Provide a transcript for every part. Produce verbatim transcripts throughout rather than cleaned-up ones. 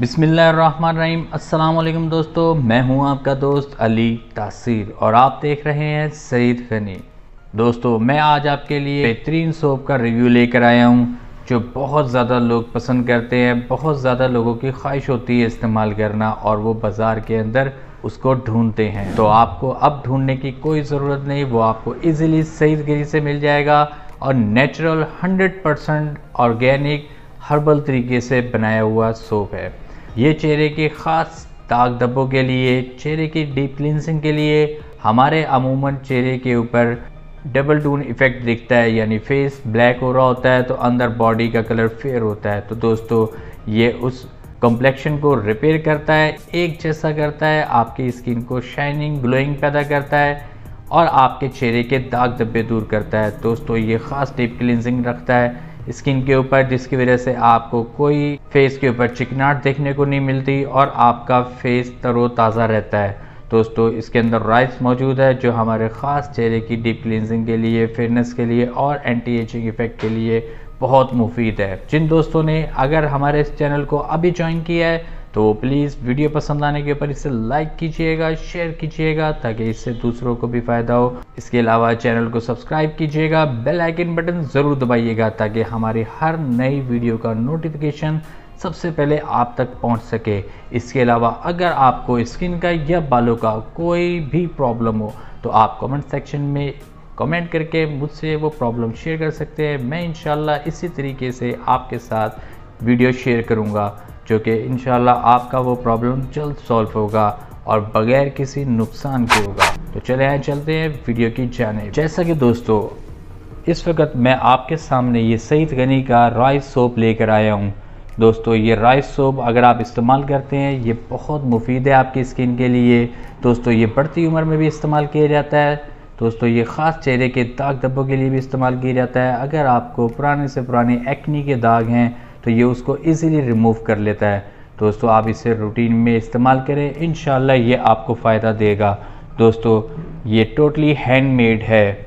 बिस्मिल्लाहिर्रहमानिर्रहीम। अस्सलाम वालेकुम दोस्तों, मैं हूं आपका दोस्त अली तासीर और आप देख रहे हैं सईद घनी। दोस्तों मैं आज आपके लिए बेहतरीन सोप का रिव्यू लेकर आया हूं जो बहुत ज़्यादा लोग पसंद करते हैं, बहुत ज़्यादा लोगों की ख्वाहिश होती है इस्तेमाल करना और वो बाज़ार के अंदर उसको ढूंढते हैं। तो आपको अब ढूंढने की कोई ज़रूरत नहीं, वो आपको ईज़िली सईद घनी से मिल जाएगा और natural hundred percent organic herbal तरीके से बनाया हुआ सोप है। ये चेहरे के ख़ास दाग धब्बों के लिए, चेहरे की डीप क्लिनसिंग के लिए, हमारे अमूमन चेहरे के ऊपर डबल टून इफ़ेक्ट दिखता है, यानी फेस ब्लैक हो रहा होता है तो अंदर बॉडी का कलर फेयर होता है। तो दोस्तों ये उस कॉम्प्लेक्शन को रिपेयर करता है, एक जैसा करता है, आपकी स्किन को शाइनिंग ग्लोइंग पैदा करता है और आपके चेहरे के दाग धब्बे दूर करता है। दोस्तों ये ख़ास डीप क्लिनसिंग रखता है स्किन के ऊपर, जिसकी वजह से आपको कोई फेस के ऊपर चिकनाहट देखने को नहीं मिलती और आपका फेस तरोताज़ा रहता है। दोस्तों इसके अंदर राइस मौजूद है जो हमारे ख़ास चेहरे की डीप क्लिनजिंग के लिए, फेयरनेस के लिए और एंटी एजिंग इफेक्ट के लिए बहुत मुफीद है। जिन दोस्तों ने अगर हमारे इस चैनल को अभी ज्वाइन किया है तो वो प्लीज़ वीडियो पसंद आने के ऊपर इसे लाइक कीजिएगा, शेयर कीजिएगा ताकि इससे दूसरों को भी फ़ायदा हो। इसके अलावा चैनल को सब्सक्राइब कीजिएगा, बेल आइकन बटन ज़रूर दबाइएगा ताकि हमारी हर नई वीडियो का नोटिफिकेशन सबसे पहले आप तक पहुंच सके। इसके अलावा अगर आपको स्किन का या बालों का कोई भी प्रॉब्लम हो तो आप कमेंट सेक्शन में कमेंट करके मुझसे वो प्रॉब्लम शेयर कर सकते हैं। मैं इंशाल्लाह इसी तरीके से आपके साथ वीडियो शेयर करूँगा जो कि इंशाल्लाह आपका वो प्रॉब्लम जल्द सॉल्व होगा और बगैर किसी नुकसान के होगा। तो चले आए चलते हैं वीडियो की जाने। जैसा कि दोस्तों इस वक्त मैं आपके सामने ये सईद घनी का राइस सोप लेकर आया हूँ। दोस्तों ये राइस सोप अगर आप इस्तेमाल करते हैं ये बहुत मुफीद है आपकी स्किन के लिए। दोस्तों ये बढ़ती उम्र में भी इस्तेमाल किया जाता है। दोस्तों ये ख़ास चेहरे के दाग धब्बों के लिए भी इस्तेमाल किया जाता है। अगर आपको पुराने से पुराने एक्नी के दाग हैं तो ये उसको इजीली रिमूव कर लेता है। दोस्तों आप इसे रूटीन में इस्तेमाल करें, इंशाल्लाह ये आपको फ़ायदा देगा। दोस्तों ये टोटली हैंडमेड है।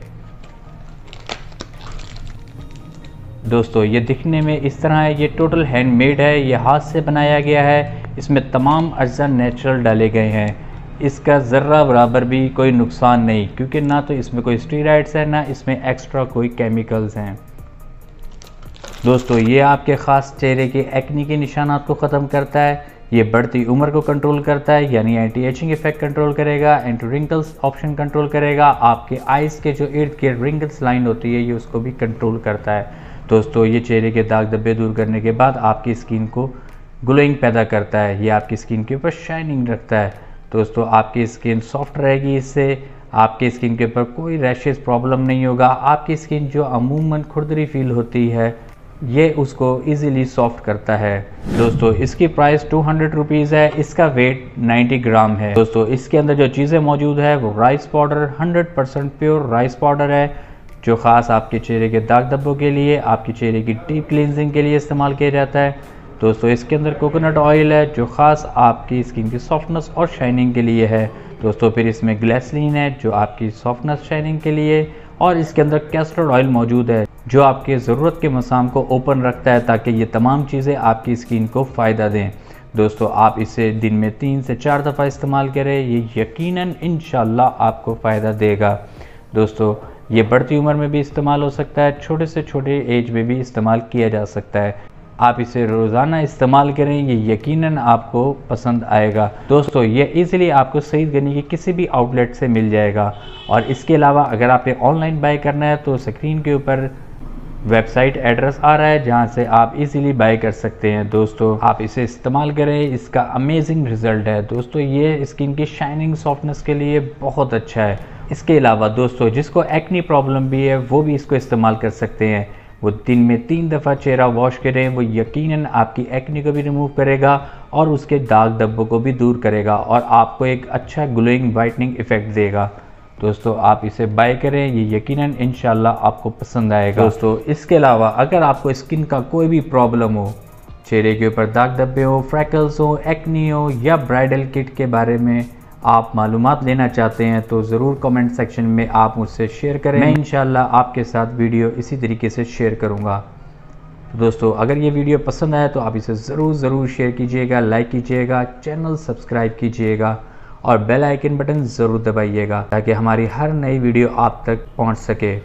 दोस्तों ये दिखने में इस तरह है, ये टोटल हैंडमेड है, ये हाथ से बनाया गया है। इसमें तमाम अज्जा नेचुरल डाले गए हैं। इसका ज़र्रा बराबर भी कोई नुकसान नहीं, क्योंकि ना तो इसमें कोई स्टीराइड्स है ना इसमें एक्स्ट्रा कोई केमिकल्स हैं। दोस्तों ये आपके ख़ास चेहरे के एक्ने के निशानात को ख़त्म करता है। ये बढ़ती उम्र को कंट्रोल करता है, यानी एंटी एजिंग इफेक्ट कंट्रोल करेगा, एंटी रिंकल्स ऑप्शन कंट्रोल करेगा। आपके आइज़ के जो इर्द गिर्द रिंकल्स लाइन होती है ये उसको भी कंट्रोल करता है। दोस्तों ये चेहरे के दाग धब्बे दूर करने के बाद आपकी स्किन को ग्लोइंग पैदा करता है, ये आपकी स्किन के ऊपर शाइनिंग रखता है। दोस्तों आपकी स्किन सॉफ्ट रहेगी, इससे आपके स्किन के ऊपर कोई रैशेज प्रॉब्लम नहीं होगा। आपकी स्किन जो अमूमन खुरदरी फील होती है ये उसको इजीली सॉफ्ट करता है। दोस्तों इसकी प्राइस टू हंड्रेड रुपीज़ है, इसका वेट नब्बे ग्राम है। दोस्तों इसके अंदर जो चीज़ें मौजूद है वो rice powder, hundred percent pure rice powder है जो ख़ास आपके चेहरे के दाग धब्बों के लिए, आपके चेहरे की डीप क्लिनजिंग के लिए इस्तेमाल किया जाता है। दोस्तों इसके अंदर कोकोनट ऑयल है जो ख़ास आपकी स्किन की सॉफ्टनेस और शाइनिंग के लिए है। दोस्तों फिर इसमें ग्लिसरीन है जो आपकी सॉफ्टनेस शाइनिंग के लिए, और इसके अंदर कैस्टर ऑयल मौजूद है जो आपके ज़रूरत के मसाम को ओपन रखता है ताकि ये तमाम चीज़ें आपकी स्किन को फ़ायदा दें। दोस्तों आप इसे दिन में तीन से चार दफ़ा इस्तेमाल करें, ये यकीनन इंशाल्लाह आपको फ़ायदा देगा। दोस्तों ये बढ़ती उम्र में भी इस्तेमाल हो सकता है, छोटे से छोटे एज में भी इस्तेमाल किया जा सकता है। आप इसे रोज़ाना इस्तेमाल करें, ये यकीनन आपको पसंद आएगा। दोस्तों ये इजीली आपको सईद घनी के किसी भी आउटलेट से मिल जाएगा। और इसके अलावा अगर आपने ऑनलाइन बाय करना है तो स्क्रीन के ऊपर वेबसाइट एड्रेस आ रहा है जहां से आप इजीली बाय कर सकते हैं। दोस्तों आप इसे इस्तेमाल करें, इसका अमेजिंग रिज़ल्ट है। दोस्तों ये स्किन की शाइनिंग सॉफ्टनेस के लिए बहुत अच्छा है। इसके अलावा दोस्तों जिसको एक्ने प्रॉब्लम भी है वो भी इसको इस्तेमाल कर सकते हैं। वो दिन में तीन दफ़ा चेहरा वॉश करें, वो यकीनन आपकी एक्ने को भी रिमूव करेगा और उसके दाग धब्बों को भी दूर करेगा और आपको एक अच्छा ग्लोइंग वाइटनिंग इफ़ेक्ट देगा। दोस्तों आप इसे बाय करें, ये यकीनन इंशाल्लाह आपको पसंद आएगा। दोस्तों इसके अलावा अगर आपको स्किन का कोई भी प्रॉब्लम हो, चेहरे के ऊपर दाग धब्बे हो, फ्रैकल्स हो, एक्ने हो, या ब्राइडल किट के बारे में आप मालूमात लेना चाहते हैं तो ज़रूर कमेंट सेक्शन में आप मुझसे शेयर करें। मैं इंशाल्लाह आपके साथ वीडियो इसी तरीके से शेयर करूँगा। तो दोस्तों अगर ये वीडियो पसंद आया तो आप इसे ज़रूर ज़रूर शेयर कीजिएगा, लाइक कीजिएगा, चैनल सब्सक्राइब कीजिएगा और बेल आइकन बटन ज़रूर दबाइएगा ताकि हमारी हर नई वीडियो आप तक पहुंच सके।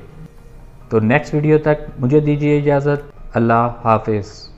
तो नेक्स्ट वीडियो तक मुझे दीजिए इजाज़त। अल्लाह हाफिज़।